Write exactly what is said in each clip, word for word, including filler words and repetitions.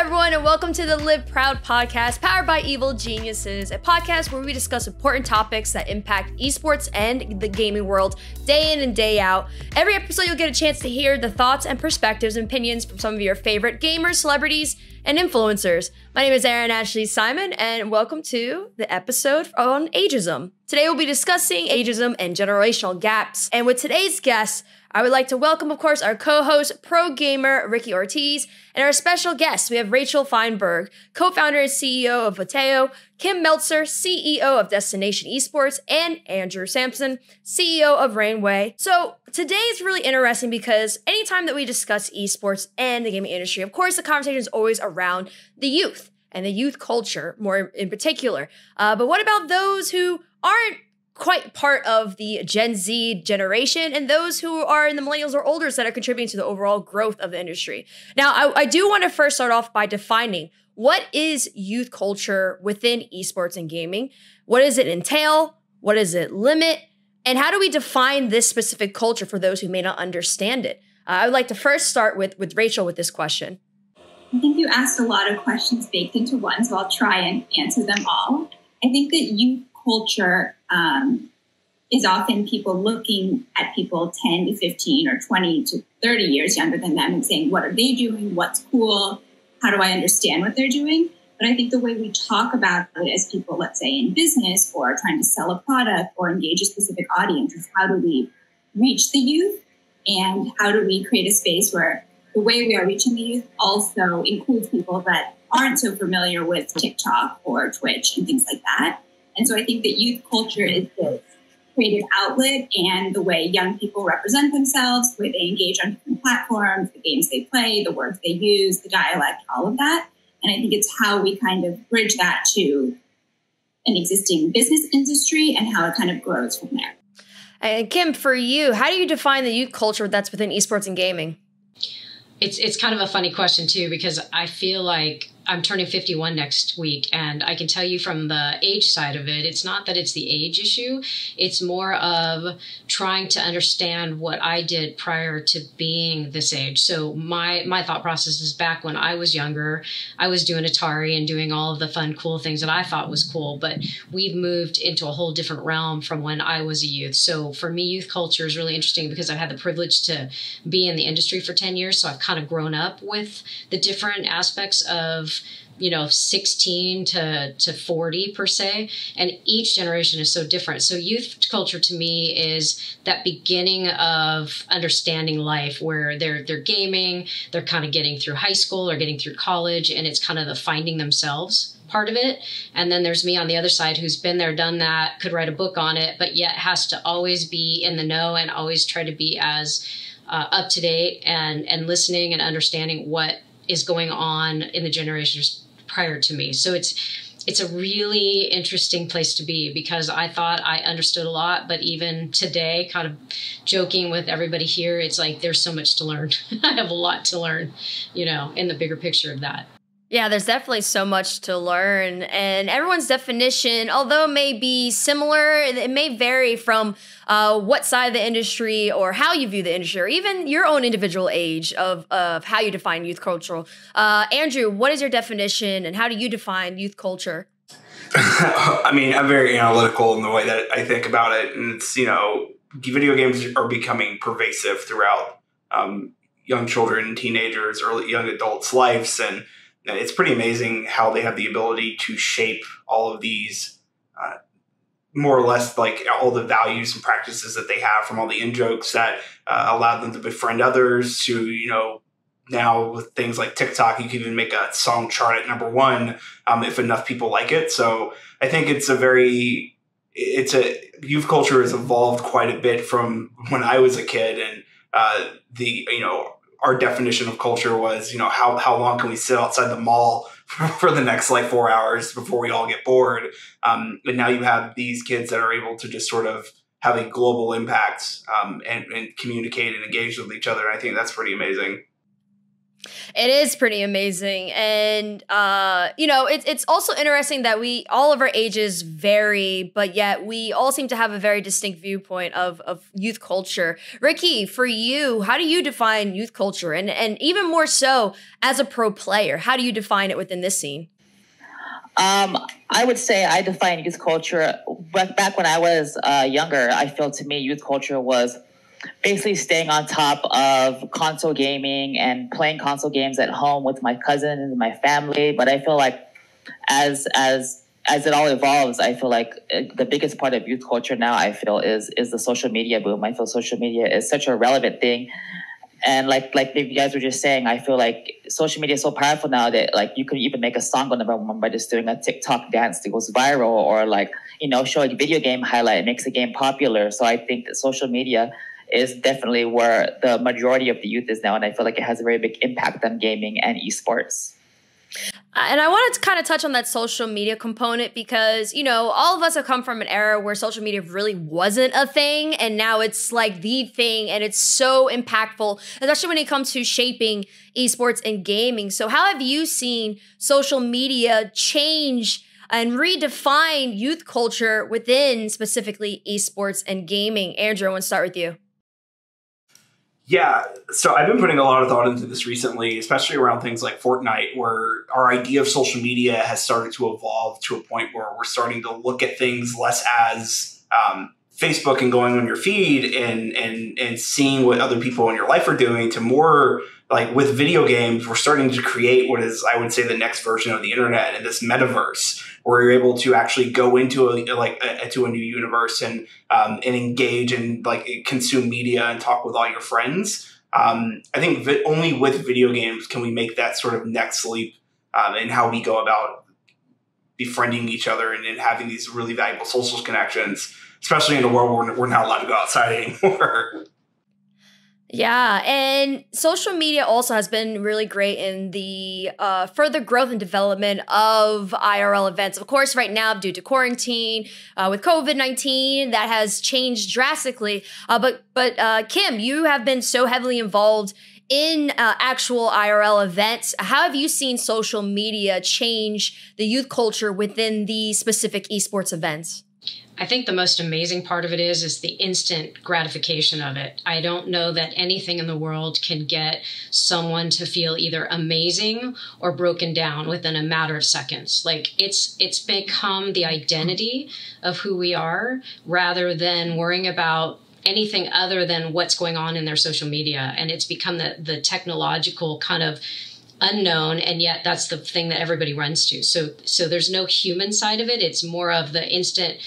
everyone, and welcome to the Live Proud podcast, powered by Evil Geniuses, a podcast where we discuss important topics that impact esports and the gaming world day in and day out. Every episode, you'll get a chance to hear the thoughts and perspectives and opinions from some of your favorite gamers, celebrities, and influencers. My name is Erin Ashley Simon, and welcome to the episode on ageism. Today, we'll be discussing ageism and generational gaps. And with today's guest, I would like to welcome, of course, our co-host, pro gamer Ricki Ortiz, and our special guest, we have Rachel Feinberg, co-founder and C E O of Voteo, Kim Meltzer, C E O of Destination Esports, and Andrew Sampson, C E O of Rainway. So today is really interesting because anytime that we discuss esports and the gaming industry, of course, the conversation is always around the youth and the youth culture, more in particular. Uh, but what about those who aren't quite part of the Gen Z generation and those who are in the millennials or older that are contributing to the overall growth of the industry? Now, I, I do want to first start off by defining what is youth culture within esports and gaming? What does it entail? What does it limit? And how do we define this specific culture for those who may not understand it? Uh, I would like to first start with, with Rachel with this question. I think you asked a lot of questions baked into one, so I'll try and answer them all. I think that youth culture um, is often people looking at people ten to fifteen or twenty to thirty years younger than them and saying, what are they doing? What's cool? How do I understand what they're doing? But I think the way we talk about it as people, let's say in business or trying to sell a product or engage a specific audience, is how do we reach the youth and how do we create a space where the way we are reaching the youth also includes people that aren't so familiar with TikTok or Twitch and things like that. And so I think that youth culture is the creative outlet and the way young people represent themselves, the way they engage on different platforms, the games they play, the words they use, the dialect, all of that. And I think it's how we kind of bridge that to an existing business industry and how it kind of grows from there. And Kim, for you, how do you define the youth culture that's within esports and gaming? It's it's kind of a funny question, too, because I feel like I'm turning fifty-one next week. And I can tell you from the age side of it, it's not that it's the age issue. It's more of trying to understand what I did prior to being this age. So my, my thought process is back when I was younger, I was doing Atari and doing all of the fun, cool things that I thought was cool. But we've moved into a whole different realm from when I was a youth. So for me, youth culture is really interesting because I've had the privilege to be in the industry for ten years. So I've kind of grown up with the different aspects of, you know, sixteen to forty per se. And each generation is so different. So youth culture to me is that beginning of understanding life where they're, they're gaming, they're kind of getting through high school or getting through college. And it's kind of the finding themselves part of it. And then there's me on the other side who's been there, done that, could write a book on it, but yet has to always be in the know and always try to be as uh, up to date and, and listening and understanding what is going on in the generations prior to me. So it's it's a really interesting place to be because I thought I understood a lot, but even today, kind of joking with everybody here, it's like there's so much to learn. I have a lot to learn, you know, in the bigger picture of that. Yeah, there's definitely so much to learn. And everyone's definition, although it may be similar, it may vary from uh, what side of the industry or how you view the industry, or even your own individual age of, of how you define youth culture. Uh, Andrew, what is your definition and how do you define youth culture? I mean, I'm very analytical in the way that I think about it. And it's, you know, video games are becoming pervasive throughout um, young children, teenagers, early young adults' lives. And it's pretty amazing how they have the ability to shape all of these, uh, more or less like all the values and practices that they have from all the in-jokes that uh, allow them to befriend others to, you know, now with things like TikTok, you can even make a song chart at number one um, if enough people like it. So I think it's a very, it's a, youth culture has evolved quite a bit from when I was a kid and uh, the, you know, our definition of culture was, you know, how, how long can we sit outside the mall for, for the next like four hours before we all get bored? Um, and now you have these kids that are able to just sort of have a global impact um, and, and communicate and engage with each other. And I think that's pretty amazing. It is pretty amazing. And, uh, you know, it, it's also interesting that we, all of our ages vary, but yet we all seem to have a very distinct viewpoint of, of youth culture. Ricki, for you, how do you define youth culture? And, and even more so as a pro player, how do you define it within this scene? Um, I would say I define youth culture, but back when I was uh, younger, I feel to me youth culture was basically staying on top of console gaming and playing console games at home with my cousins and my family. But I feel like as as as it all evolves, I feel like the biggest part of youth culture now, I feel, is is the social media boom. I feel social media is such a relevant thing. And like like you guys were just saying, I feel like social media is so powerful now that like you could even make a song on number one by just doing a TikTok dance that goes viral, or like, you know, show a video game highlight, it makes a game popular. So I think that social media is definitely where the majority of the youth is now. And I feel like it has a very big impact on gaming and esports. And I wanted to kind of touch on that social media component because, you know, all of us have come from an era where social media really wasn't a thing. And now it's like the thing, and it's so impactful, especially when it comes to shaping esports and gaming. So how have you seen social media change and redefine youth culture within specifically esports and gaming? Andrew, I want to start with you. Yeah, so I've been putting a lot of thought into this recently, especially around things like Fortnite, where our idea of social media has started to evolve to a point where we're starting to look at things less as um, Facebook and going on your feed and, and, and seeing what other people in your life are doing to more like with video games, we're starting to create what is, I would say, the next version of the internet and this metaverse where you're able to actually go into a, like a, to a new universe and, um, and engage and like consume media and talk with all your friends. Um, I think vi- only with video games can we make that sort of next leap um, in how we go about befriending each other and, and having these really valuable social connections, especially in a world where we're not allowed to go outside anymore. Yeah, and social media also has been really great in the uh, further growth and development of I R L events. Of course, right now, due to quarantine, uh, with COVID nineteen, that has changed drastically. Uh, but, but uh, Kim, you have been so heavily involved in uh, actual I R L events. How have you seen social media change the youth culture within the specific esports events? I think the most amazing part of it is, is the instant gratification of it. I don't know that anything in the world can get someone to feel either amazing or broken down within a matter of seconds. Like it's, it's become the identity of who we are rather than worrying about anything other than what's going on in their social media. And it's become the, the technological kind of unknown, and yet that's the thing that everybody runs to. So, so there's no human side of it. It's more of the instant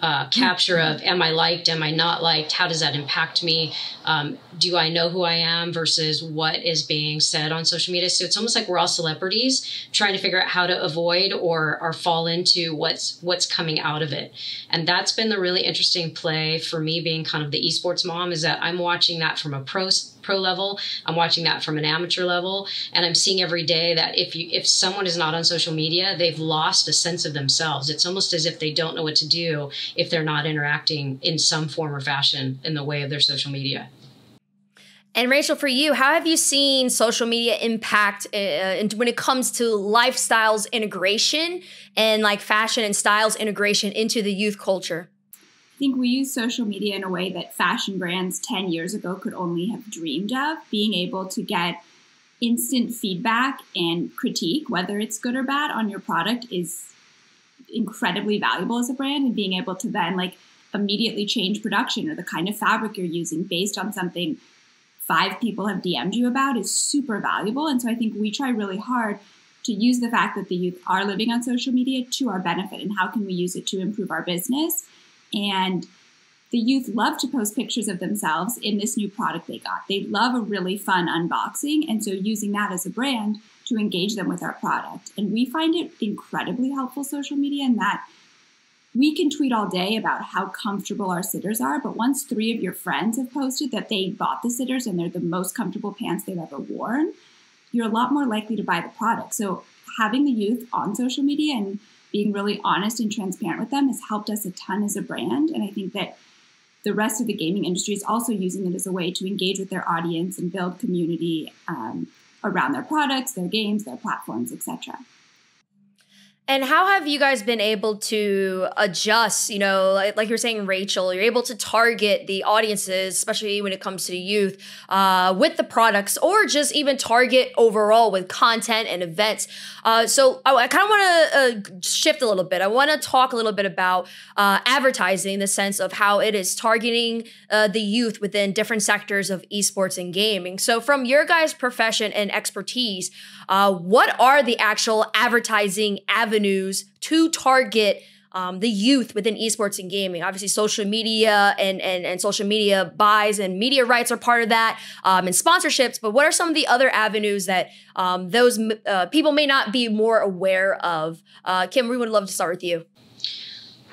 uh, capture of, am I liked? Am I not liked? How does that impact me? Um, do I know who I am versus what is being said on social media? So it's almost like we're all celebrities trying to figure out how to avoid or, or fall into what's, what's coming out of it. And that's been the really interesting play for me being kind of the esports mom, is that I'm watching that from a pro pro level. I'm watching that from an amateur level. And I'm seeing every day that if you, if someone is not on social media, they've lost a sense of themselves. It's almost as if they don't know what to do if they're not interacting in some form or fashion in the way of their social media. And Rachel, for you, how have you seen social media impact uh, and when it comes to lifestyles integration and like fashion and styles integration into the youth culture? I think we use social media in a way that fashion brands ten years ago could only have dreamed of, being able to get instant feedback and critique, whether it's good or bad, on your product is incredibly valuable as a brand, and being able to then like immediately change production or the kind of fabric you're using based on something five people have D M'd you about is super valuable. And so I think we try really hard to use the fact that the youth are living on social media to our benefit, and how can we use it to improve our business. And the youth love to post pictures of themselves in this new product they got. They love a really fun unboxing. And so using that as a brand to engage them with our product. And we find it incredibly helpful, social media, in that we can tweet all day about how comfortable our sitters are. But once three of your friends have posted that they bought the sitters and they're the most comfortable pants they've ever worn, you're a lot more likely to buy the product. So having the youth on social media and being really honest and transparent with them has helped us a ton as a brand. And I think that the rest of the gaming industry is also using it as a way to engage with their audience and build community um, around their products, their games, their platforms, et cetera. And how have you guys been able to adjust, you know, like, like you were saying, Rachel, you're able to target the audiences, especially when it comes to the youth, uh, with the products, or just even target overall with content and events. Uh, so I, I kind of want to uh, shift a little bit. I want to talk a little bit about uh, advertising, in the sense of how it is targeting uh, the youth within different sectors of esports and gaming. So from your guys' profession and expertise, uh, what are the actual advertising avenues avenues to target um, the youth within esports and gaming? Obviously, social media and, and, and social media buys and media rights are part of that, um, and sponsorships. But what are some of the other avenues that um, those uh, people may not be more aware of? Uh, Kim, we would love to start with you.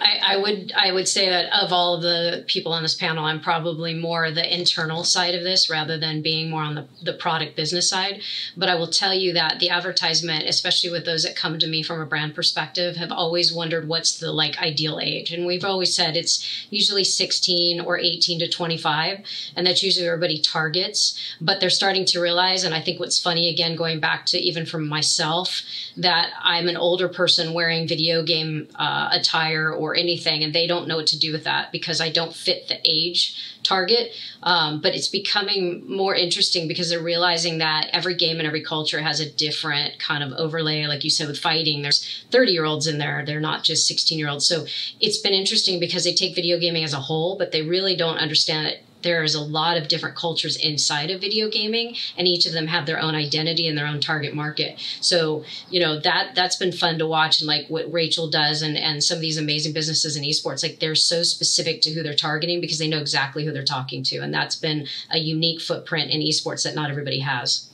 I, I would I would say that of all of the people on this panel, I'm probably more the internal side of this rather than being more on the, the product business side. But I will tell you that the advertisement, especially with those that come to me from a brand perspective, have always wondered what's the like ideal age. And we've always said it's usually sixteen or eighteen to twenty-five. And that's usually everybody targets. But they're starting to realize, and I think what's funny, again, going back to even from myself, that I'm an older person wearing video game uh, attire or Or anything, and they don't know what to do with that because I don't fit the age target. Um, but it's becoming more interesting because they're realizing that every game and every culture has a different kind of overlay. Like you said, with fighting, there's thirty year olds in there. They're not just sixteen year olds. So it's been interesting because they take video gaming as a whole, but they really don't understand that there is a lot of different cultures inside of video gaming, and each of them have their own identity and their own target market. So, you know, that that's been fun to watch, and like what Rachel does and, and some of these amazing businesses in esports, like they're so specific to who they're targeting because they know exactly who they're talking to. And that's been a unique footprint in esports that not everybody has.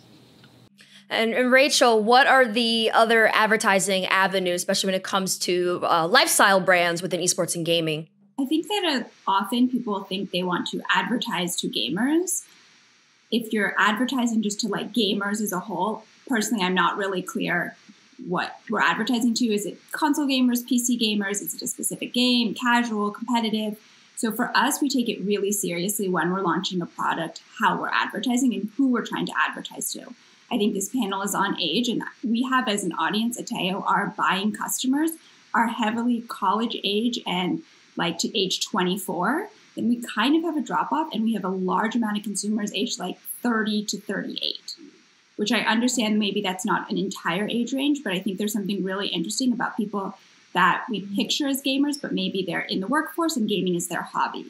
And, and Rachel, what are the other advertising avenues, especially when it comes to uh, lifestyle brands within esports and gaming? I think that often people think they want to advertise to gamers. If you're advertising just to like gamers as a whole, personally, I'm not really clear what we're advertising to. Is it console gamers, P C gamers? Is it a specific game, casual, competitive? So for us, we take it really seriously when we're launching a product, how we're advertising and who we're trying to advertise to. I think this panel is on age, and we have as an audience, Ateo, our buying customers are heavily college age and like to age twenty-four, then we kind of have a drop off, and we have a large amount of consumers aged like thirty to thirty-eight, which I understand maybe that's not an entire age range, but I think there's something really interesting about people that we picture as gamers, but maybe they're in the workforce and gaming is their hobby.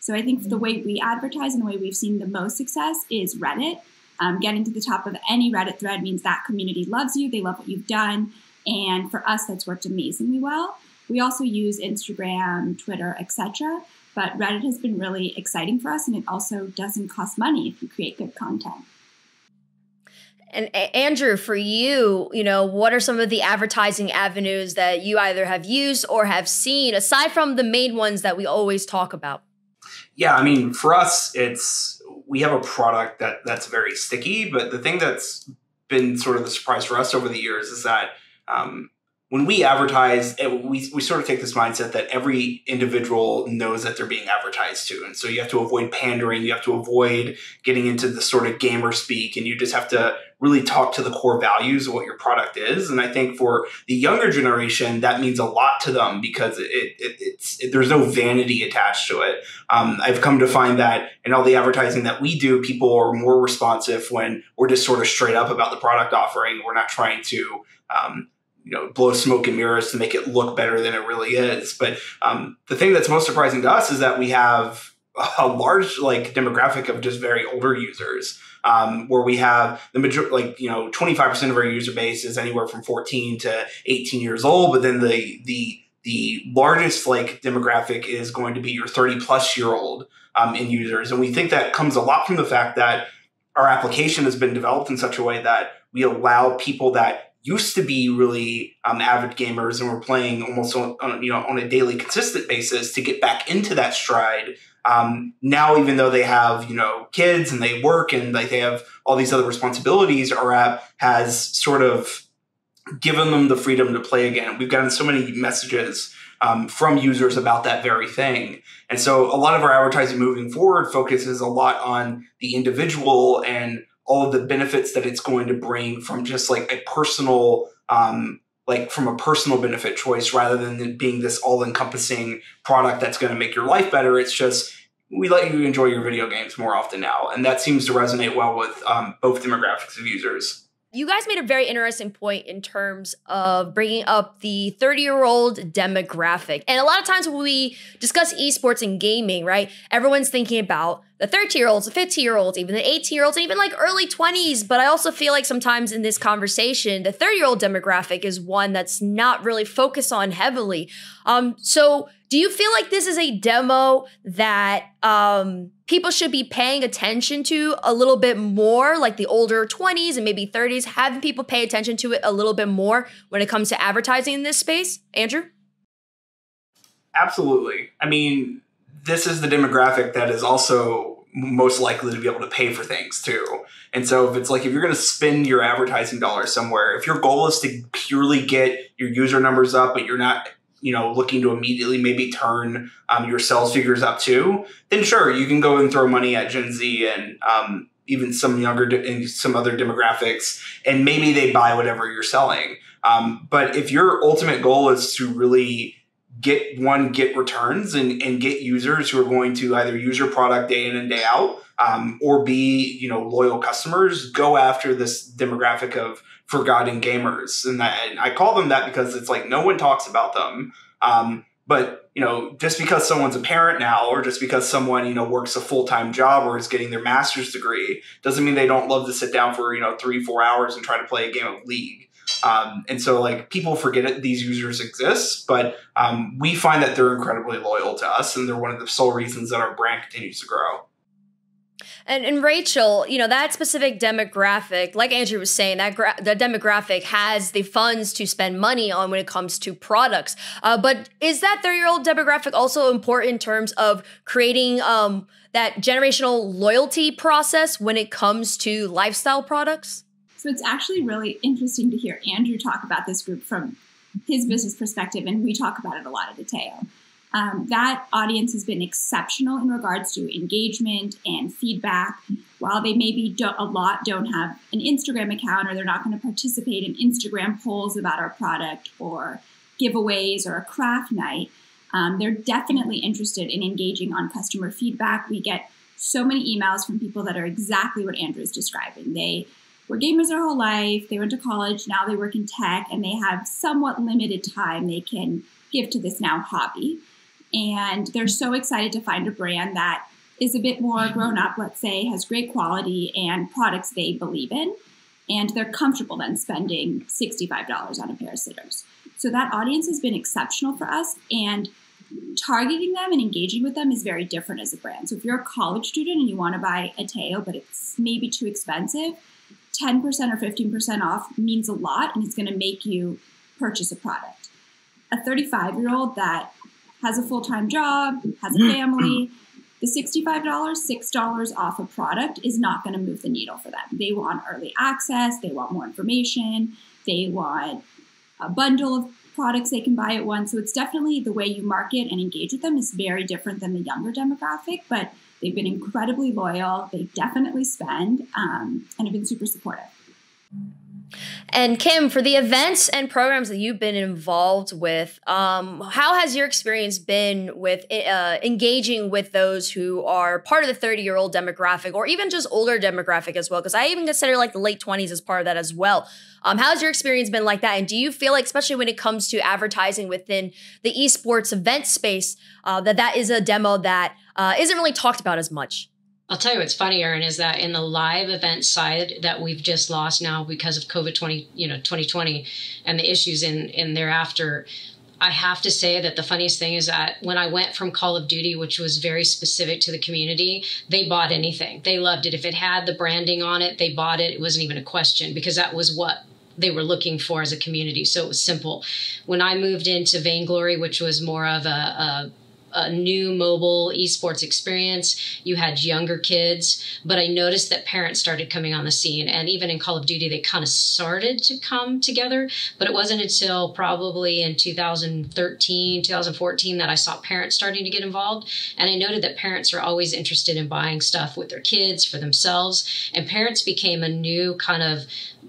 So I think the way we advertise and the way we've seen the most success is Reddit. Um, getting to the top of any Reddit thread means that community loves you, they love what you've done, and for us that's worked amazingly well. We also use Instagram, Twitter, et cetera. But Reddit has been really exciting for us, and it also doesn't cost money if you create good content. And Andrew, for you, you know, what are some of the advertising avenues that you either have used or have seen, aside from the main ones that we always talk about? Yeah, I mean, for us, it's we have a product that that's very sticky. But the thing that's been sort of the surprise for us over the years is that um, when we advertise, we, we sort of take this mindset that every individual knows that they're being advertised to. And so you have to avoid pandering. You have to avoid getting into the sort of gamer speak. And you just have to really talk to the core values of what your product is. And I think for the younger generation, that means a lot to them because it, it, it's, it, there's no vanity attached to it. Um, I've come to find that in all the advertising that we do, people are more responsive when we're just sort of straight up about the product offering. We're not trying to Um, you know, blow smoke and mirrors to make it look better than it really is. But um, the thing that's most surprising to us is that we have a large like demographic of just very older users, um, where we have the major, like, you know, twenty-five percent of our user base is anywhere from fourteen to eighteen years old. But then the, the, the largest like demographic is going to be your thirty plus year old um, in users. And we think that comes a lot from the fact that our application has been developed in such a way that we allow people that used to be really um, avid gamers and were playing almost on, on, you know, on a daily consistent basis to get back into that stride. Um, now, even though they have, you know, kids and they work and like they have all these other responsibilities, our app has sort of given them the freedom to play again. We've gotten so many messages um, from users about that very thing. And so a lot of our advertising moving forward focuses a lot on the individual and all of the benefits that it's going to bring from just like a personal, um, like from a personal benefit choice, rather than being this all-encompassing product that's going to make your life better. It's just, we let you enjoy your video games more often now. And that seems to resonate well with um, both demographics of users. You guys made a very interesting point in terms of bringing up the thirty-year-old demographic. And a lot of times when we discuss esports and gaming, right, everyone's thinking about the thirteen-year-olds, the fifteen-year-olds, even the eighteen-year-olds, even like early twenties. But I also feel like sometimes in this conversation, the thirty-year-old demographic is one that's not really focused on heavily. Um, so do you feel like this is a demo that um, people should be paying attention to a little bit more, like the older twenties and maybe thirties, having people pay attention to it a little bit more when it comes to advertising in this space? Andrew? Absolutely. I mean, this is the demographic that is also most likely to be able to pay for things too. And so if it's like, if you're going to spend your advertising dollars somewhere, if your goal is to purely get your user numbers up, but you're not, you know, looking to immediately maybe turn um, your sales figures up too, then sure, you can go and throw money at Gen Z and um, even some younger and some other demographics, and maybe they buy whatever you're selling. Um, but if your ultimate goal is to really get one, get returns and, and get users who are going to either use your product day in and day out, um, or be, you know, loyal customers, go after this demographic of forgotten gamers. And, that, and I call them that because it's like no one talks about them. Um, but, you know, just because someone's a parent now, or just because someone, you know, works a full-time job or is getting their master's degree, doesn't mean they don't love to sit down for, you know, three, four hours and try to play a game of League. Um, and so, like, people forget it, these users exist, but um, we find that they're incredibly loyal to us, and they're one of the sole reasons that our brand continues to grow. And, and Rachel, you know, that specific demographic, like Andrew was saying, that gra the demographic has the funds to spend money on when it comes to products. Uh, but is that thirty-year-old demographic also important in terms of creating um, that generational loyalty process when it comes to lifestyle products? So it's actually really interesting to hear Andrew talk about this group from his business perspective, and we talk about it a lot at Voteo. Um, that audience has been exceptional in regards to engagement and feedback. While they maybe don't, a lot don't have an Instagram account, or they're not going to participate in Instagram polls about our product or giveaways or a craft night, um, they're definitely interested in engaging on customer feedback. We get so many emails from people that are exactly what Andrew is describing. They were gamers their whole life, they went to college, now they work in tech, and they have somewhat limited time they can give to this now hobby. And they're so excited to find a brand that is a bit more grown up, let's say, has great quality and products they believe in. And they're comfortable then spending sixty-five dollars on a pair of sitters. So that audience has been exceptional for us. And targeting them and engaging with them is very different as a brand. So if you're a college student and you want to buy a Voteo, but it's maybe too expensive, ten percent or fifteen percent off means a lot, and it's going to make you purchase a product. A thirty-five-year-old that has a full-time job, has a family, the sixty-five dollars, six dollars off a product is not going to move the needle for them. They want early access. They want more information. They want a bundle of products they can buy at once. So it's definitely the way you market and engage with them is very different than the younger demographic, but they've been incredibly loyal. They definitely spend um, and have been super supportive. And Kim, for the events and programs that you've been involved with, um, how has your experience been with uh, engaging with those who are part of the thirty-year-old demographic, or even just older demographic as well? Because I even consider like the late twenties as part of that as well. Um, how's your experience been like that? And do you feel like, especially when it comes to advertising within the esports event space, uh, that that is a demo that uh, isn't really talked about as much? I'll tell you what's funny, Erin, is that in the live event side that we've just lost now because of COVID twenty, you know, twenty twenty and the issues in, in thereafter, I have to say that the funniest thing is that when I went from Call of Duty, which was very specific to the community, they bought anything. They loved it. If it had the branding on it, they bought it. It wasn't even a question, because that was what they were looking for as a community. So it was simple. When I moved into Vainglory, which was more of a, a a new mobile esports experience. You had younger kids, but I noticed that parents started coming on the scene, and even in Call of Duty, they kind of started to come together, but it wasn't until probably in two thousand thirteen, two thousand fourteen that I saw parents starting to get involved. And I noted that parents are always interested in buying stuff with their kids for themselves, and parents became a new kind of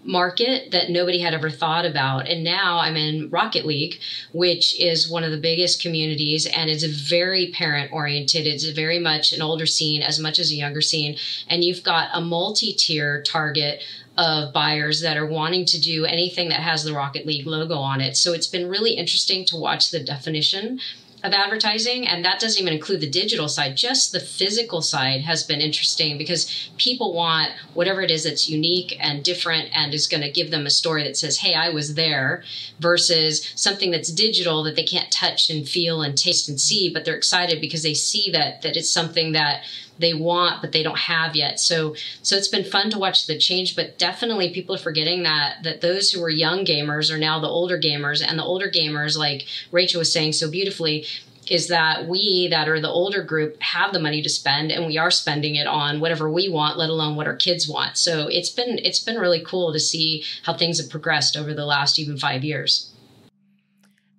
market that nobody had ever thought about. And now I'm in Rocket League, which is one of the biggest communities, and it's a very parent oriented. It's very much an older scene as much as a younger scene. And you've got a multi-tier target of buyers that are wanting to do anything that has the Rocket League logo on it. So it's been really interesting to watch the definition of advertising, and that doesn't even include the digital side. Just the physical side has been interesting because people want whatever it is that's unique and different and is going to give them a story that says, hey, I was there, versus something that's digital that they can't touch and feel and taste and see, but they're excited because they see that that it's something that they want, but they don't have yet. So, so it's been fun to watch the change, but definitely people are forgetting that, that those who were young gamers are now the older gamers, and the older gamers, like Rachel was saying so beautifully, is that we that are the older group have the money to spend, and we are spending it on whatever we want, let alone what our kids want. So it's been, it's been really cool to see how things have progressed over the last even five years.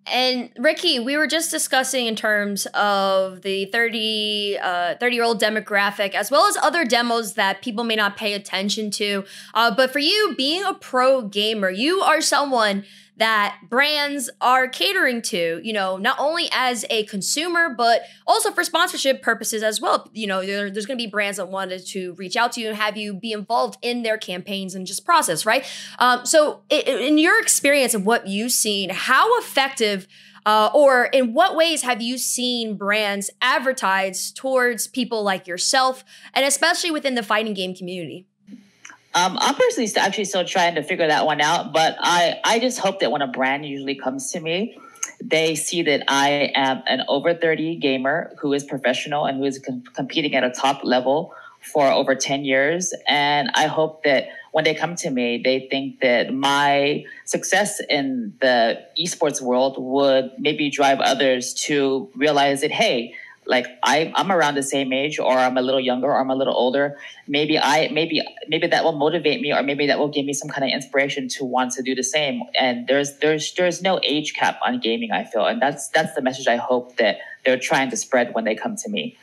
And Ricki, we were just discussing in terms of the thirty, uh, thirty-year-old demographic, as well as other demos that people may not pay attention to. Uh, but for you, being a pro gamer, you are someone that brands are catering to, you know, not only as a consumer, but also for sponsorship purposes as well. You know, there, there's going to be brands that wanted to reach out to you and have you be involved in their campaigns and just process, right? Um, so in your experience of what you've seen, how effective uh, or in what ways have you seen brands advertise towards people like yourself, and especially within the fighting game community? Um, I'm personally st- actually still trying to figure that one out, but I, I just hope that when a brand usually comes to me, they see that I am an over thirty gamer who is professional and who is com- competing at a top level for over ten years. And I hope that when they come to me, they think that my success in the esports world would maybe drive others to realize that, hey, like I, I'm around the same age, or I'm a little younger, or I'm a little older. Maybe I, maybe, maybe that will motivate me, or maybe that will give me some kind of inspiration to want to do the same. And there's, there's, there's no age cap on gaming, I feel, and that's, that's the message I hope that they're trying to spread when they come to me.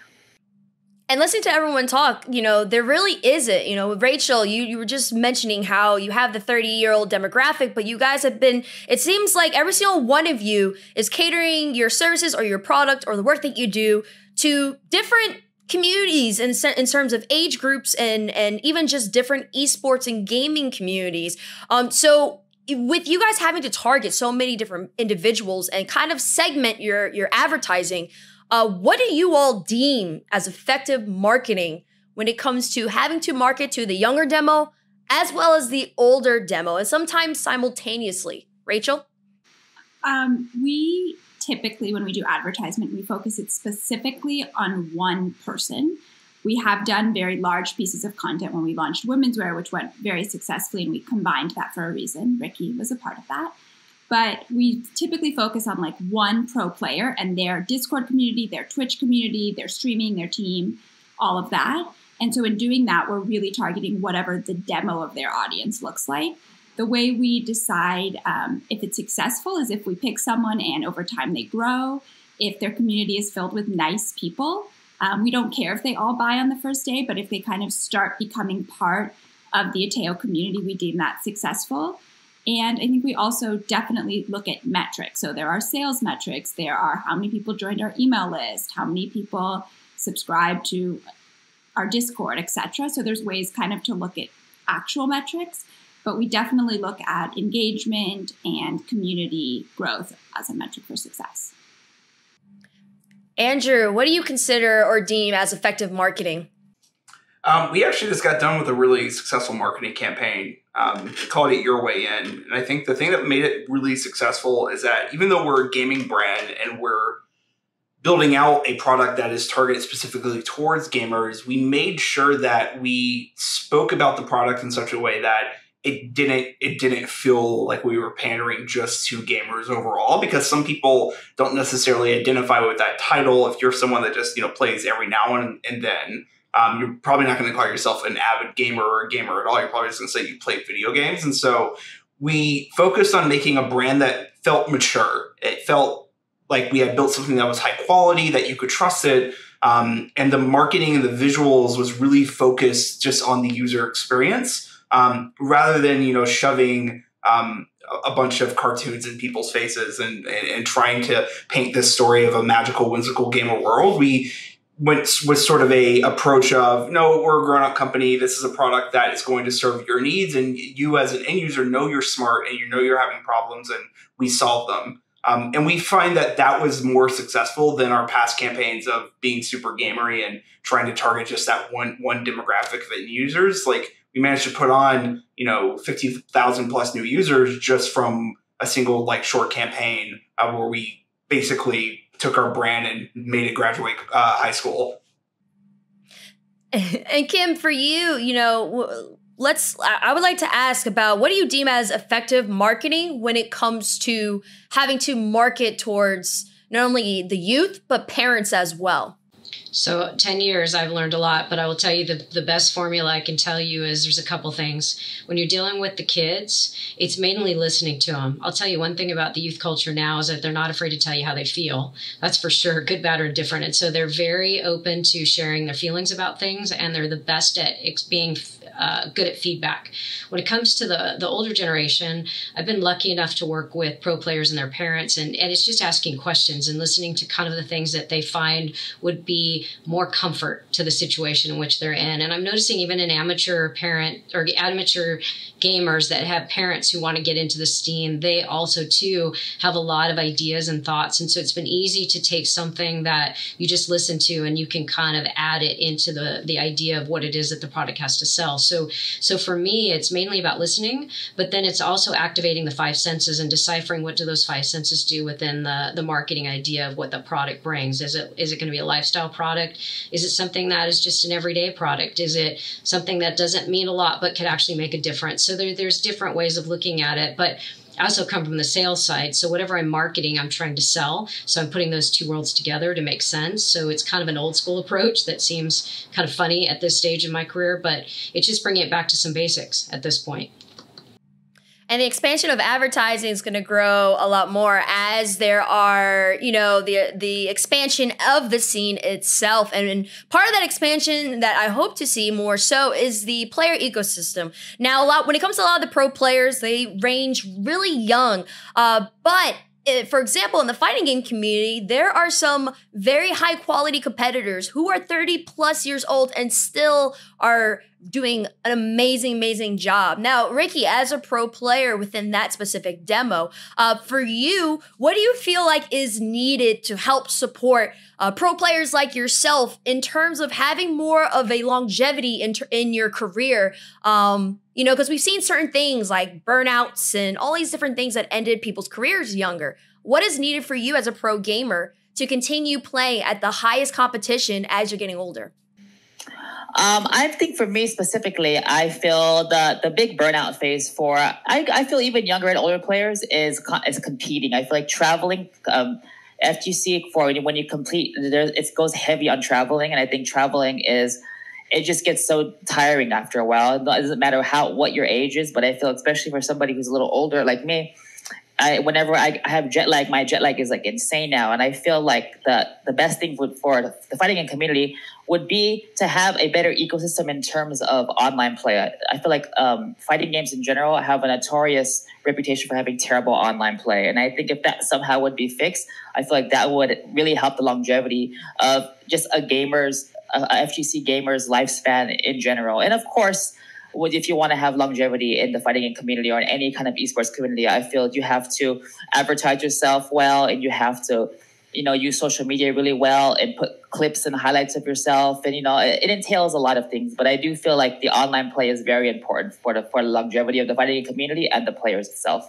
And listening to everyone talk, you know, there really isn't. You know, Rachel, you, you were just mentioning how you have the thirty-year-old demographic, but you guys have been, it seems like every single one of you is catering your services or your product or the work that you do to different communities in, in terms of age groups and, and even just different esports and gaming communities. Um, so with you guys having to target so many different individuals and kind of segment your, your advertising, Uh, what do you all deem as effective marketing when it comes to having to market to the younger demo as well as the older demo, and sometimes simultaneously? Rachel? Um, we typically, when we do advertisement, we focus it specifically on one person. We have done very large pieces of content when we launched Women's Wear, which went very successfully, and we combined that for a reason. Ricki was a part of that. But we typically focus on like one pro player and their Discord community, their Twitch community, their streaming, their team, all of that. And so in doing that, we're really targeting whatever the demo of their audience looks like. The way we decide um, if it's successful is if we pick someone and over time they grow, if their community is filled with nice people. Um, we don't care if they all buy on the first day, but if they kind of start becoming part of the Ateo community, we deem that successful. And I think we also definitely look at metrics. So there are sales metrics. There are how many people joined our email list, how many people subscribe to our Discord, et cetera. So there's ways kind of to look at actual metrics, but we definitely look at engagement and community growth as a metric for success. Andrew, what do you consider or deem as effective marketing? Um, we actually just got done with a really successful marketing campaign. Um, called it Your Way In. And I think the thing that made it really successful is that even though we're a gaming brand and we're building out a product that is targeted specifically towards gamers, we made sure that we spoke about the product in such a way that it didn't it didn't feel like we were pandering just to gamers overall, because some people don't necessarily identify with that title. If you're someone that just, you know, plays every now and, and then, um, you're probably not going to call yourself an avid gamer or a gamer at all. You're probably just going to say you play video games. And so we focused on making a brand that felt mature. It felt like we had built something that was high quality, that you could trust it. Um, and the marketing and the visuals was really focused just on the user experience. Um, rather than, you know, shoving um, a bunch of cartoons in people's faces and, and, and trying to paint this story of a magical, whimsical gamer world, we went with sort of a approach of, no, we're a grown-up company. This is a product that is going to serve your needs. And you as an end user know you're smart and you know you're having problems, and we solve them. Um, and we find that that was more successful than our past campaigns of being super gamery and trying to target just that one one demographic of end users. Like, we managed to put on, you know, fifty thousand plus new users just from a single, like, short campaign uh, where we basically took our brand and made it graduate uh, high school. And Kim, for you, you know, let's, I would like to ask about, what do you deem as effective marketing when it comes to having to market towards not only the youth, but parents as well? So ten years, I've learned a lot, but I will tell you the, the best formula I can tell you is there's a couple things. When you're dealing with the kids, it's mainly listening to them. I'll tell you one thing about the youth culture now is that they're not afraid to tell you how they feel. That's for sure, good, bad, or indifferent. And so they're very open to sharing their feelings about things, and they're the best at being uh, good at feedback. When it comes to the, the older generation, I've been lucky enough to work with pro players and their parents, and, and it's just asking questions and listening to kind of the things that they find would be more comfort to the situation in which they're in. And I'm noticing even in amateur parent or amateur gamers that have parents who want to get into the Steam, they also too have a lot of ideas and thoughts. And so it's been easy to take something that you just listen to and you can kind of add it into the, the idea of what it is that the product has to sell. So, so for me, it's mainly about listening, but then it's also activating the five senses and deciphering what do those five senses do within the, the marketing idea of what the product brings. Is it, is it going to be a lifestyle product? Product? Is it something that is just an everyday product? Is it something that doesn't mean a lot but could actually make a difference? So there, there's different ways of looking at it, but I also come from the sales side. So whatever I'm marketing, I'm trying to sell. So I'm putting those two worlds together to make sense. So it's kind of an old school approach that seems kind of funny at this stage in my career, but it's just bringing it back to some basics at this point. And the expansion of advertising is going to grow a lot more as there are, you know, the the expansion of the scene itself. And, and part of that expansion that I hope to see more so is the player ecosystem. Now, a lot when it comes to a lot of the pro players, they range really young, uh, but. For example, in the fighting game community, there are some very high quality competitors who are thirty plus years old and still are doing an amazing, amazing job. Now, Ricki, as a pro player within that specific demo, uh, for you, what do you feel like is needed to help support uh, pro players like yourself in terms of having more of a longevity in, in your career? Um, You know, because we've seen certain things like burnouts and all these different things that ended people's careers younger. What is needed for you as a pro gamer to continue playing at the highest competition as you're getting older? Um, I think for me specifically, I feel the the big burnout phase for, I, I feel even younger and older players is, is competing. I feel like traveling, um, F G C, for when you complete, there, it goes heavy on traveling. And I think traveling is... it just gets so tiring after a while. It doesn't matter how what your age is, but I feel especially for somebody who's a little older like me, I, whenever I, I have jet lag, my jet lag is like insane now. And I feel like the, the best thing for the fighting game community would be to have a better ecosystem in terms of online play. I, I feel like um, fighting games in general have a notorious reputation for having terrible online play. And I think if that somehow would be fixed, I feel like that would really help the longevity of just a gamer's, Uh, F G C gamers' lifespan in general. And of course, if you want to have longevity in the fighting game community or in any kind of esports community, I feel you have to advertise yourself well, and you have to, you know, use social media really well and put clips and highlights of yourself. And, you know, it, it entails a lot of things, but I do feel like the online play is very important for the, for the longevity of the fighting game community and the players itself.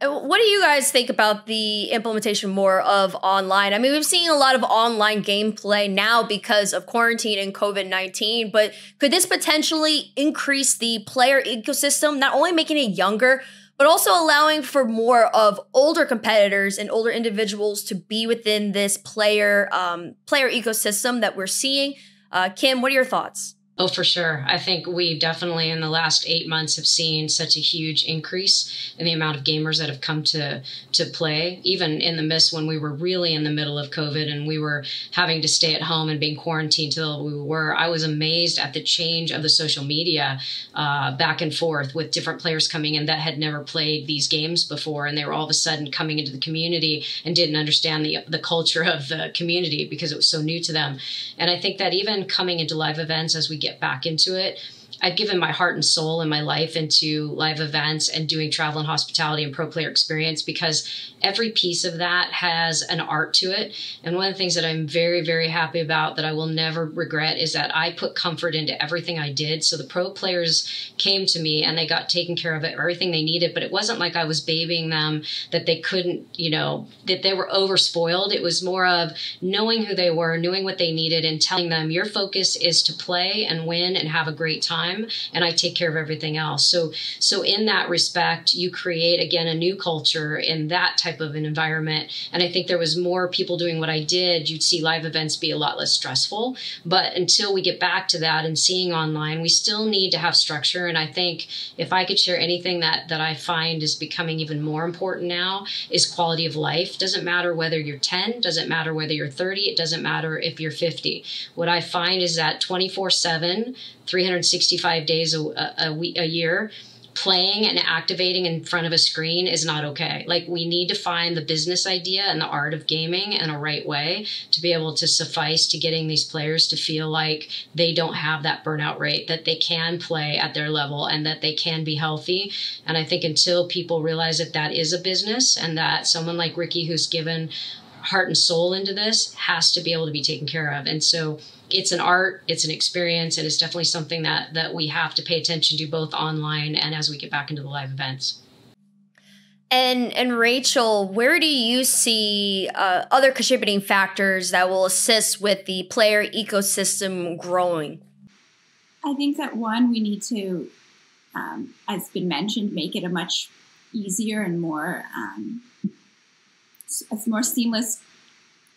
What do you guys think about the implementation more of online? I mean, we've seen a lot of online gameplay now because of quarantine and COVID nineteen, but could this potentially increase the player ecosystem, not only making it younger, but also allowing for more of older competitors and older individuals to be within this player um, player ecosystem that we're seeing? Uh, Kim, what are your thoughts? Oh, for sure. I think we definitely in the last eight months have seen such a huge increase in the amount of gamers that have come to to play, even in the midst when we were really in the middle of COVID and we were having to stay at home and being quarantined till we were. I was amazed at the change of the social media uh, back and forth with different players coming in that had never played these games before. And they were all of a sudden coming into the community and didn't understand the, the culture of the community because it was so new to them. And I think that even coming into live events as we get back into it, I've given my heart and soul and my life into live events and doing travel and hospitality and pro player experience, because every piece of that has an art to it. And one of the things that I'm very, very happy about that I will never regret is that I put comfort into everything I did. So the pro players came to me and they got taken care of, everything they needed, but it wasn't like I was babying them, that they couldn't, you know, that they were overspoiled. It was more of knowing who they were, knowing what they needed, and telling them your focus is to play and win and have a great time. And I take care of everything else. So, so in that respect, you create, again, a new culture in that type of an environment. And I think there was more people doing what I did. You'd see live events be a lot less stressful. But until we get back to that and seeing online, we still need to have structure. And I think if I could share anything that, that I find is becoming even more important now is quality of life. Doesn't matter whether you're ten, doesn't matter whether you're thirty, it doesn't matter if you're fifty. What I find is that twenty-four seven, three hundred sixty-five days a, a, a year, playing and activating in front of a screen is not okay. Like, we need to find the business idea and the art of gaming in a right way to be able to suffice to getting these players to feel like they don't have that burnout rate, that they can play at their level and that they can be healthy. And I think until people realize that that is a business and that someone like Ricki, who's given heart and soul into this, has to be able to be taken care of. And so it's an art, it's an experience, and it's definitely something that that we have to pay attention to both online and as we get back into the live events. And and Rachel, where do you see uh, other contributing factors that will assist with the player ecosystem growing? I think that one, we need to, um, as been mentioned, make it a much easier and more um, a more seamless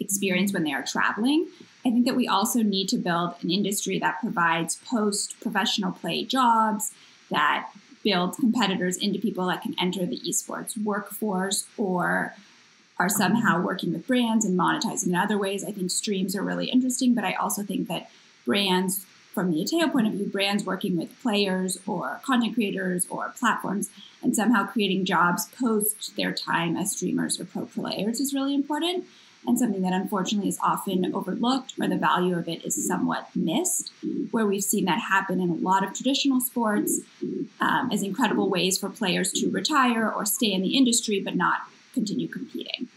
experience when they are traveling. I think that we also need to build an industry that provides post-professional play jobs, that builds competitors into people that can enter the esports workforce or are somehow working with brands and monetizing in other ways. I think streams are really interesting, but I also think that brands, from the Voteo point of view, brands working with players or content creators or platforms and somehow creating jobs post their time as streamers or pro players is really important, and something that unfortunately is often overlooked, or the value of it is somewhat missed, where we've seen that happen in a lot of traditional sports um, as incredible ways for players to retire or stay in the industry but not continue competing.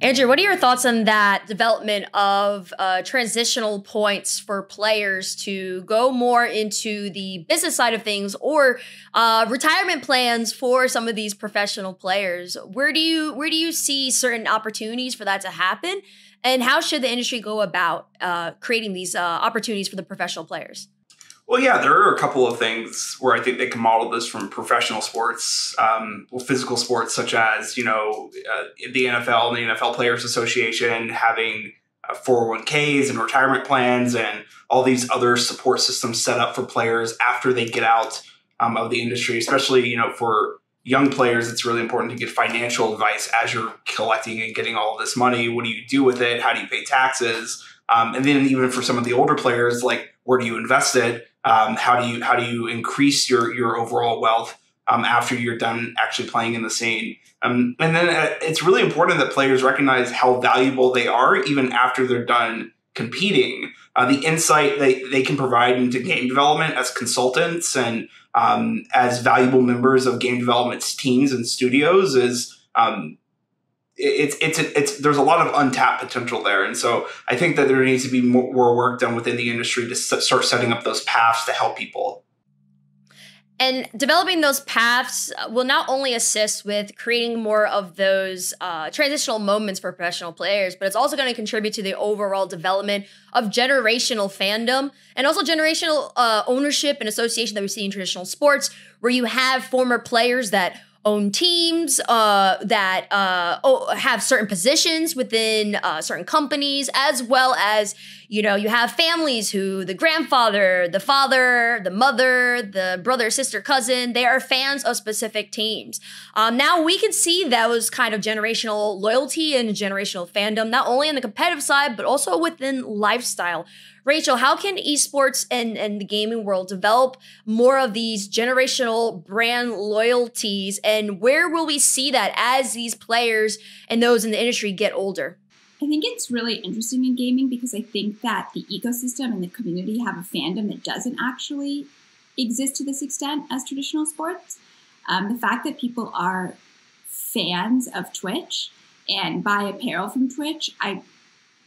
Andrew, what are your thoughts on that development of uh, transitional points for players to go more into the business side of things, or uh, retirement plans for some of these professional players? Where do you where do you see certain opportunities for that to happen, and how should the industry go about uh, creating these uh, opportunities for the professional players? Well, yeah, there are a couple of things where I think they can model this from professional sports, um, well, physical sports, such as, you know, uh, the N F L and the N F L Players Association having uh, four oh one Ks and retirement plans and all these other support systems set up for players after they get out um, of the industry. Especially, you know, for young players, it's really important to get financial advice as you're collecting and getting all of this money. What do you do with it? How do you pay taxes? Um, and then even for some of the older players, like, where do you invest it? Um, how do you how do you increase your your overall wealth um, after you're done actually playing in the scene? Um, and then it's really important that players recognize how valuable they are even after they're done competing. Uh, the insight they they can provide into game development as consultants and um, as valuable members of game development teams and studios is um, it's it's it's there's a lot of untapped potential there, and so I think that there needs to be more work done within the industry to start setting up those paths to help people. And developing those paths will not only assist with creating more of those uh, transitional moments for professional players, but it's also going to contribute to the overall development of generational fandom and also generational uh, ownership and association that we see in traditional sports, where you have former players that own teams, uh, that uh, oh, have certain positions within uh, certain companies, as well as, you know, you have families who the grandfather, the father, the mother, the brother, sister, cousin, they are fans of specific teams. Um, now we can see those kind of generational loyalty and generational fandom, not only on the competitive side, but also within lifestyle. Rachel, how can esports and, and the gaming world develop more of these generational brand loyalties, and where will we see that as these players and those in the industry get older? I think it's really interesting in gaming because I think that the ecosystem and the community have a fandom that doesn't actually exist to this extent as traditional sports. Um, the fact that people are fans of Twitch and buy apparel from Twitch, I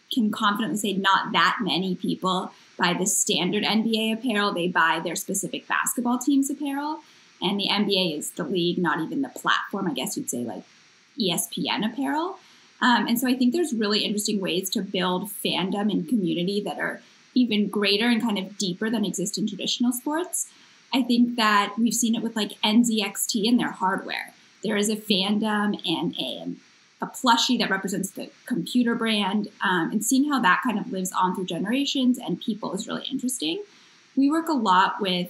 can confidently say not that many people buy the standard N B A apparel. They buy their specific basketball team's apparel. And the N B A is the league, not even the platform. I guess you'd say like E S P N apparel. Um, and so I think there's really interesting ways to build fandom and community that are even greater and kind of deeper than exist in traditional sports. I think that we've seen it with like N Z X T and their hardware. There is a fandom and a a plushie that represents the computer brand, um, and seeing how that kind of lives on through generations and people is really interesting. We work a lot with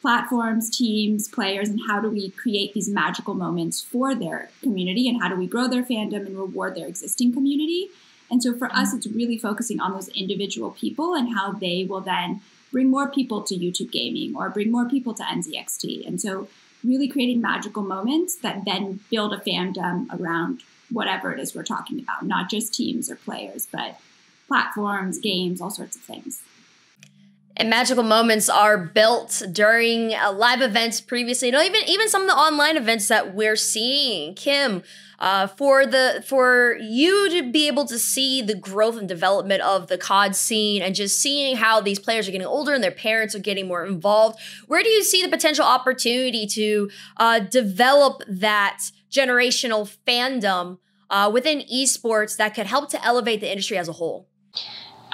platforms, teams, players, and how do we create these magical moments for their community, and how do we grow their fandom and reward their existing community. And so for us, it's really focusing on those individual people and how they will then bring more people to YouTube Gaming or bring more people to N Z X T. And so really creating magical moments that then build a fandom around whatever it is we're talking about, not just teams or players, but platforms, games, all sorts of things. And magical moments are built during uh, live events previously, and even even some of the online events that we're seeing. Kim, uh, for the for you to be able to see the growth and development of the C O D scene, and just seeing how these players are getting older and their parents are getting more involved, where do you see the potential opportunity to uh, develop that generational fandom uh, within esports that could help to elevate the industry as a whole?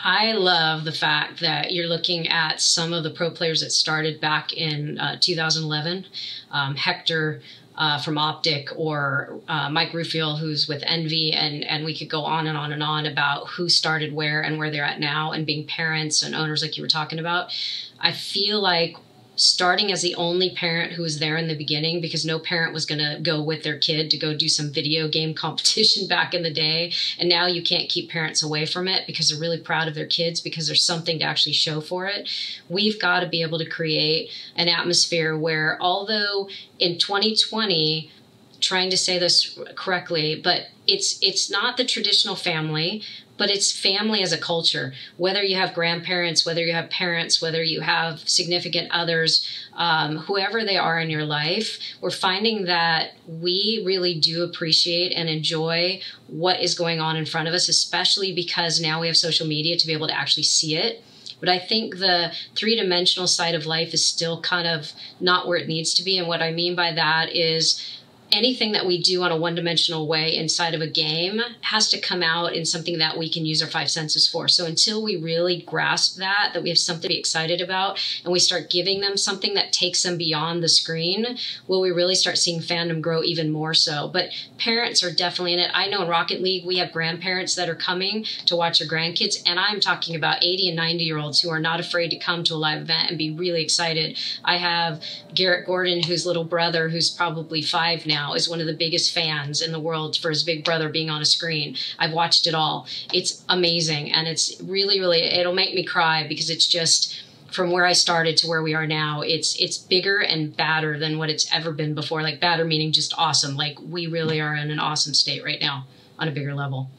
I love the fact that you're looking at some of the pro players that started back in uh, two thousand eleven, um, Hector uh, from Optic, or uh, Mike Rufiel, who's with Envy, and, and we could go on and on and on about who started where and where they're at now, and being parents and owners like you were talking about. I feel like starting as the only parent who was there in the beginning, because no parent was going to go with their kid to go do some video game competition back in the day. And now you can't keep parents away from it because they're really proud of their kids, because there's something to actually show for it. We've got to be able to create an atmosphere where, although in twenty twenty, trying to say this correctly, but it's it's not the traditional family, but it's family as a culture. Whether you have grandparents, whether you have parents, whether you have significant others, um, whoever they are in your life, we're finding that we really do appreciate and enjoy what is going on in front of us, especially because now we have social media to be able to actually see it. But I think the three-dimensional side of life is still kind of not where it needs to be. And what I mean by that is, anything that we do on a one-dimensional way inside of a game has to come out in something that we can use our five senses for. So until we really grasp that, that we have something to be excited about, and we start giving them something that takes them beyond the screen, will we really start seeing fandom grow even more so. But parents are definitely in it. I know in Rocket League, we have grandparents that are coming to watch their grandkids, and I'm talking about eighty and ninety-year-olds who are not afraid to come to a live event and be really excited. I have Garrett Gordon, whose little brother, who's probably five now, is one of the biggest fans in the world for his big brother being on a screen. I've watched it all. It's amazing. And it's really, really, it'll make me cry, because it's just from where I started to where we are now, it's it's bigger and badder than what it's ever been before. Like badder meaning just awesome. Like we really are in an awesome state right now on a bigger level.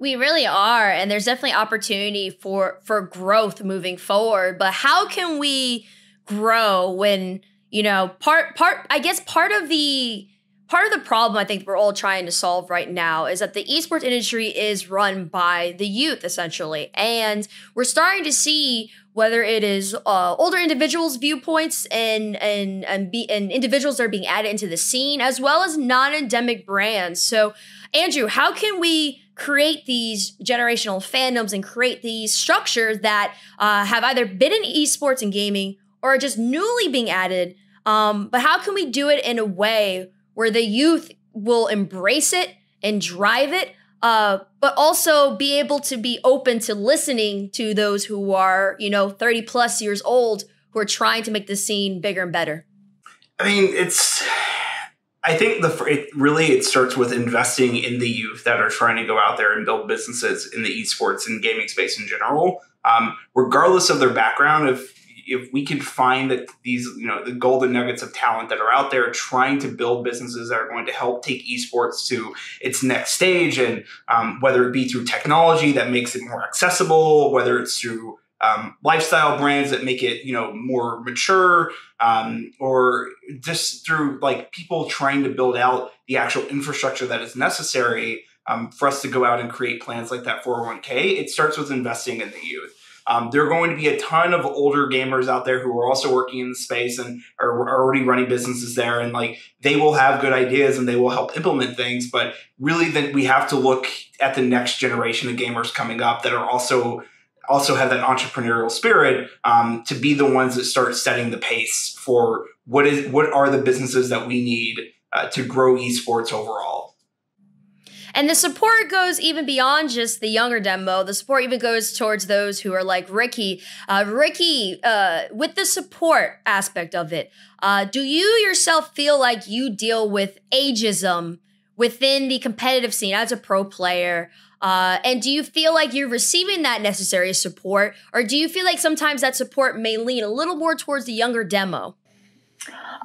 We really are. And there's definitely opportunity for, for growth moving forward. But how can we grow when, you know, part, part, I guess part of the, part of the problem I think we're all trying to solve right now is that the esports industry is run by the youth, essentially. And we're starting to see whether it is uh, older individuals' viewpoints and and and, be, and individuals that are being added into the scene, as well as non-endemic brands. So, Andrew, how can we create these generational fandoms and create these structures that uh, have either been in esports and gaming or are just newly being added? Um, but how can we do it in a way where the youth will embrace it and drive it, uh, but also be able to be open to listening to those who are, you know, thirty plus years old who are trying to make the scene bigger and better? I mean, it's, I think the, it really, it starts with investing in the youth that are trying to go out there and build businesses in the esports and gaming space in general, um, regardless of their background. If, if we could find that these, you know, the golden nuggets of talent that are out there trying to build businesses that are going to help take esports to its next stage, and um, whether it be through technology that makes it more accessible, whether it's through um, lifestyle brands that make it, you know, more mature, um, or just through like people trying to build out the actual infrastructure that is necessary um, for us to go out and create plans like that four oh one K, it starts with investing in the youth. Um, there are going to be a ton of older gamers out there who are also working in the space and are, are already running businesses there. And like, they will have good ideas and they will help implement things. But really, then we have to look at the next generation of gamers coming up that are also also have that entrepreneurial spirit um, to be the ones that start setting the pace for what is what are the businesses that we need uh, to grow esports overall. And the support goes even beyond just the younger demo. The support even goes towards those who are like Ricki. Uh, Ricki, uh, with the support aspect of it, uh, do you yourself feel like you deal with ageism within the competitive scene as a pro player? Uh, and do you feel like you're receiving that necessary support? Or do you feel like sometimes that support may lean a little more towards the younger demo?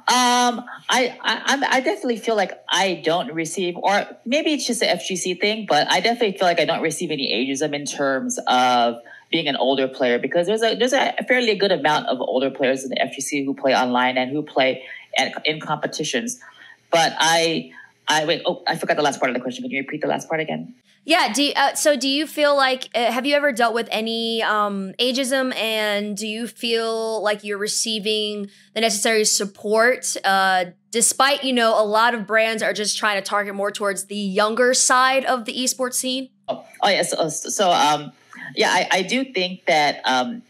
Um, I, I, I definitely feel like I don't receive, or maybe it's just an F G C thing, but I definitely feel like I don't receive any ageism in terms of being an older player, because there's a, there's a fairly good amount of older players in the F G C who play online and who play at, in competitions. But I, I wait, oh, I forgot the last part of the question. Can you repeat the last part again? Yeah. Do you, uh, so do you feel like, uh, have you ever dealt with any um, ageism, and do you feel like you're receiving the necessary support uh, despite, you know, a lot of brands are just trying to target more towards the younger side of the esports scene? Oh, oh yes. Yeah, so, so um, yeah, I, I do think that um,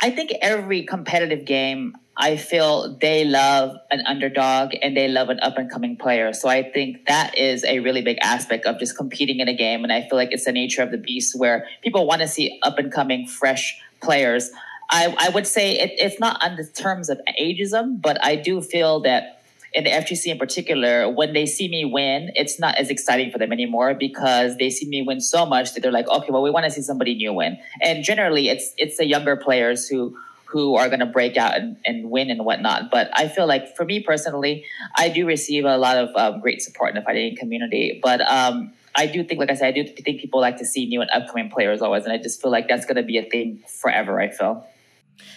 I think every competitive game, I feel they love an underdog and they love an up-and-coming player. So I think that is a really big aspect of just competing in a game. And I feel like it's the nature of the beast where people want to see up-and-coming, fresh players. I, I would say it, it's not on the terms of ageism, but I do feel that in the F G C in particular, when they see me win, it's not as exciting for them anymore because they see me win so much that they're like, okay, well, we want to see somebody new win. And generally, it's it's the younger players who... who are going to break out and, and win and whatnot. But I feel like for me personally, I do receive a lot of um, great support in the fighting community. But um, I do think, like I said, I do think people like to see new and upcoming players always. And I just feel like that's going to be a thing forever, I feel.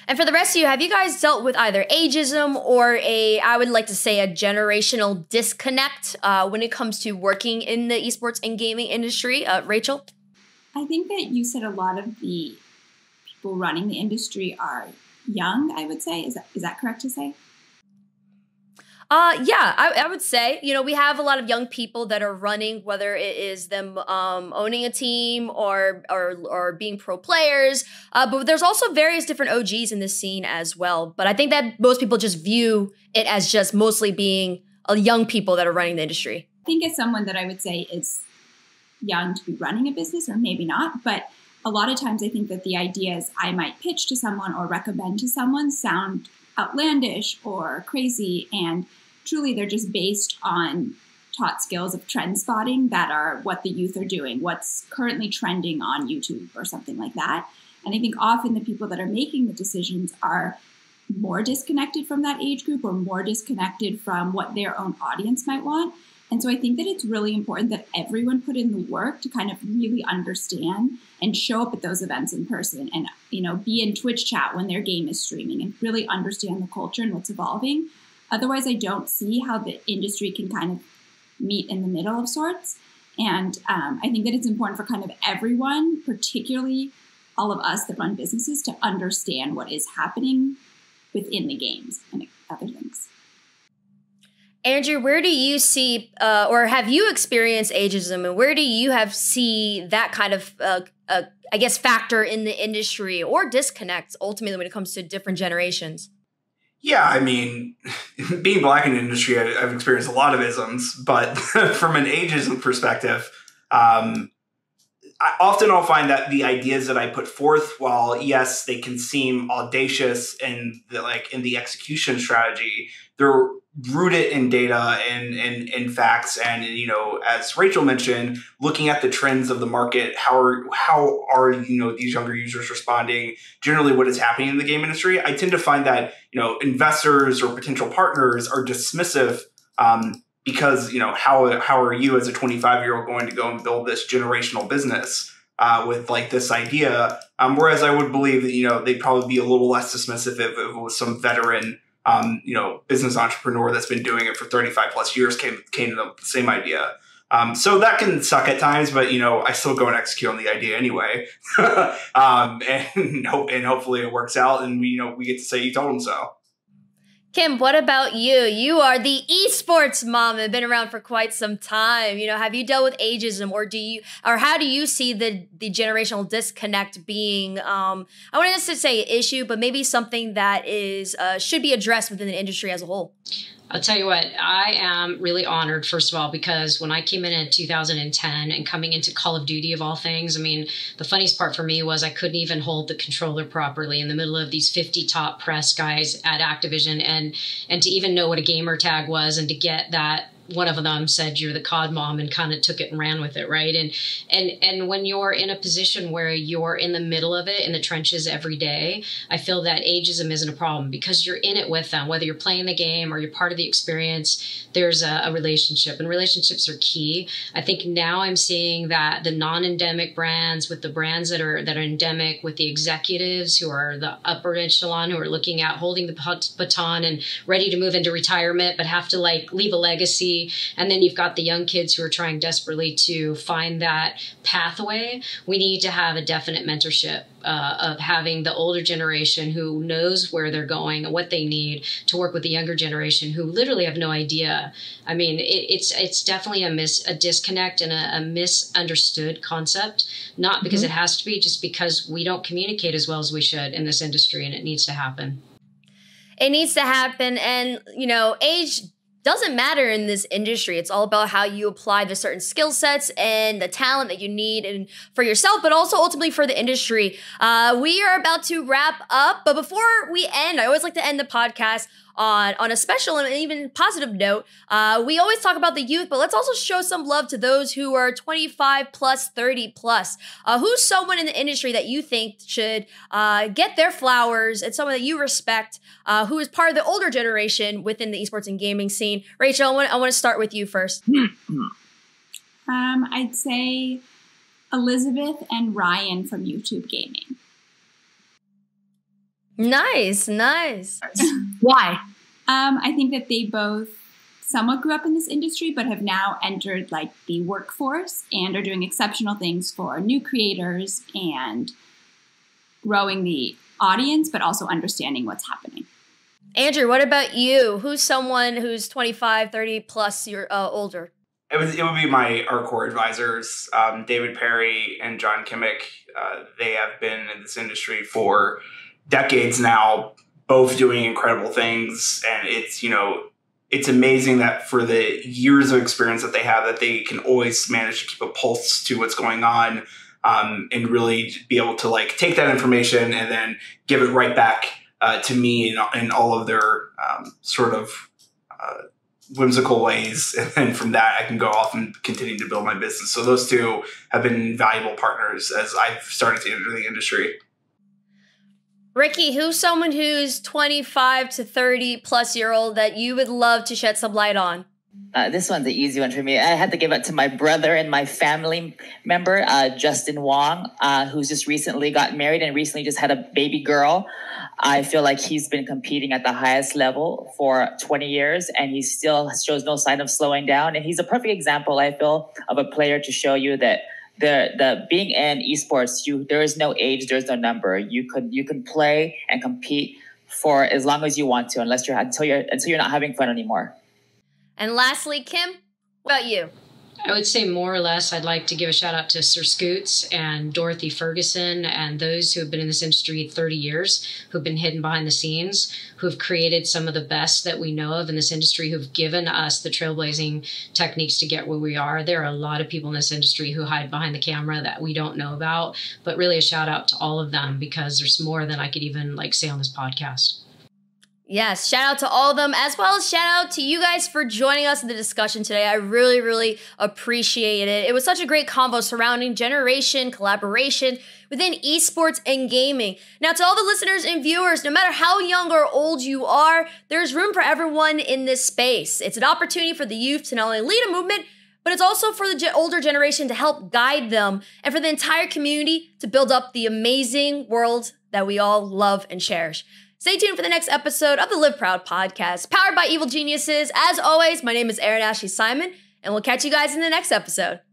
And for the rest of you, have you guys dealt with either ageism or a, I would like to say, a generational disconnect uh, when it comes to working in the esports and gaming industry? Uh, Rachel? I think that you said a lot of the people running the industry are young, I would say. Is that, is that correct to say? Uh, yeah, I, I would say, you know, we have a lot of young people that are running, whether it is them um, owning a team or, or, or being pro players. Uh, but there's also various different O Gs in this scene as well. But I think that most people just view it as just mostly being uh, young people that are running the industry. I think as someone that I would say is young to be running a business, or maybe not, but a lot of times I think that the ideas I might pitch to someone or recommend to someone sound outlandish or crazy, and truly they're just based on taught skills of trend spotting that are what the youth are doing, what's currently trending on YouTube or something like that. And I think often the people that are making the decisions are more disconnected from that age group or more disconnected from what their own audience might want. And so I think that it's really important that everyone put in the work to kind of really understand and show up at those events in person and, you know, be in Twitch chat when their game is streaming and really understand the culture and what's evolving. Otherwise, I don't see how the industry can kind of meet in the middle of sorts. And um, I think that it's important for kind of everyone, particularly all of us that run businesses to understand what is happening within the games and other things. Andrew, where do you see, uh, or have you experienced ageism, and where do you have see that kind of, uh, uh, I guess, factor in the industry or disconnects ultimately when it comes to different generations? Yeah, I mean, being black in the industry, I, I've experienced a lot of isms, but from an ageism perspective, um, I, often I'll find that the ideas that I put forth, while yes, they can seem audacious and like in the execution strategy, they're rooted in data and, and, and facts. And, you know, as Rachel mentioned, looking at the trends of the market, how are, how are, you know, these younger users responding? Generally what is happening in the game industry? I tend to find that, you know, investors or potential partners are dismissive, um, because, you know, how, how are you as a twenty-five year old going to go and build this generational business, uh, with like this idea? Um, whereas I would believe that, you know, they'd probably be a little less dismissive if it was some veteran, Um, you know, business entrepreneur that's been doing it for thirty-five plus years came came to the same idea. Um, so that can suck at times, but, you know, I still go and execute on the idea anyway. um, and, and hopefully it works out and we, you know, we get to say you told them so. Kim, what about you? You are the esports mom and been around for quite some time. You know, have you dealt with ageism, or do you, or how do you see the the generational disconnect being? Um, I wouldn't necessarily say an issue, but maybe something that is uh, should be addressed within the industry as a whole. I'll tell you what, I am really honored, first of all, because when I came in in two thousand ten and coming into Call of Duty of all things, I mean, the funniest part for me was I couldn't even hold the controller properly in the middle of these fifty top press guys at Activision, and and to even know what a gamer tag was and to get that. One of them said, "You're the C O D mom," and kind of took it and ran with it, right? And and and when you're in a position where you're in the middle of it, in the trenches every day, I feel that ageism isn't a problem because you're in it with them. Whether you're playing the game or you're part of the experience, there's a, a relationship, and relationships are key. I think now I'm seeing that the non-endemic brands with the brands that are that are endemic, with the executives who are the upper echelon, who are looking at holding the baton and ready to move into retirement, but have to like leave a legacy. And then you've got the young kids who are trying desperately to find that pathway. We need to have a definite mentorship uh, of having the older generation who knows where they're going and what they need to work with the younger generation who literally have no idea. I mean, it, it's it's definitely a mis a disconnect and a, a misunderstood concept, not because mm-hmm. it has to be, just because we don't communicate as well as we should in this industry, and it needs to happen. It needs to happen, and you know, age doesn't matter in this industry. It's all about how you apply the certain skill sets and the talent that you need, and for yourself, but also ultimately for the industry. Uh, we are about to wrap up, but before we end, I always like to end the podcast on, on a special and even positive note. Uh, we always talk about the youth, but let's also show some love to those who are twenty-five plus, thirty plus. Uh, who's someone in the industry that you think should uh, get their flowers, and someone that you respect, Uh, who is part of the older generation within the esports and gaming scene? Rachel, I want I want to start with you first. Um, I'd say Elizabeth and Ryan from YouTube Gaming. Nice, nice. Why? Um, I think that they both somewhat grew up in this industry, but have now entered like the workforce and are doing exceptional things for new creators and growing the audience, but also understanding what's happening. Andrew, what about you? Who's someone who's twenty-five, thirty plus, you're uh, older? It was, it would be my our core advisors, um, David Perry and John Kimmick. Uh, they have been in this industry for decades now, both doing incredible things. And it's, you know, it's amazing that for the years of experience that they have, that they can always manage to keep a pulse to what's going on, um, and really be able to like take that information and then give it right back Uh, to me in, in all of their um, sort of uh, whimsical ways. And then from that, I can go off and continue to build my business. So those two have been valuable partners as I've started to enter the industry. Ricki, who's someone who's twenty-five to thirty plus year old that you would love to shed some light on? Uh, this one's an easy one for me. I had to give it to my brother and my family member, uh, Justin Wong, uh, who's just recently got married and recently just had a baby girl. I feel like he's been competing at the highest level for twenty years, and he still shows no sign of slowing down. And he's a perfect example, I feel, of a player to show you that the the being in esports, you there is no age, there is no number. You could you can play and compete for as long as you want to, unless you're until you're until you're not having fun anymore. And lastly, Kim, what about you? I would say more or less I'd like to give a shout out to Sir Scoots and Dorothy Ferguson and those who have been in this industry thirty years, who've been hidden behind the scenes, who've created some of the best that we know of in this industry, who've given us the trailblazing techniques to get where we are. There are a lot of people in this industry who hide behind the camera that we don't know about, but really a shout out to all of them, because there's more than I could even like say on this podcast. Yes, shout out to all of them, as well as shout out to you guys for joining us in the discussion today. I really, really appreciate it. It was such a great convo surrounding generation, collaboration within esports and gaming. Now, to all the listeners and viewers, no matter how young or old you are, there's room for everyone in this space. It's an opportunity for the youth to not only lead a movement, but it's also for the older generation to help guide them, and for the entire community to build up the amazing world that we all love and cherish. Stay tuned for the next episode of the Live Proud podcast, powered by Evil Geniuses. As always, my name is Erin Ashley Simon, and we'll catch you guys in the next episode.